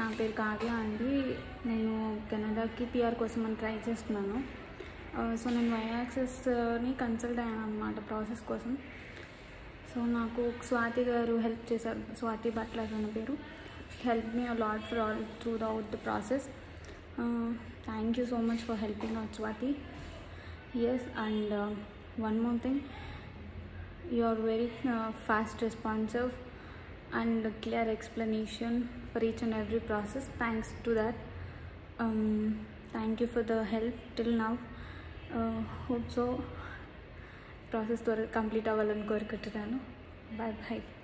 నా పేరు కావ్య అండి. నేను కెనడాకి పిఆర్ కోసం అని ట్రై చేస్తున్నాను. సో నేను వైయాక్సెస్ని కన్సల్ట్ అయ్యాను అన్నమాట ప్రాసెస్ కోసం. సో నాకు స్వాతి గారు హెల్ప్ చేశారు, స్వాతి బట్లాస్ అనే పేరు. Help me a lot for all throughout the process. Thank you so much for helping out Swathi. Yes, and one more thing, you are very fast, responsive, and clear explanation for each and every process. Thanks to that. Thank you for the help till now. Hope so process to complete avvalan korukuttanu. Bye bye.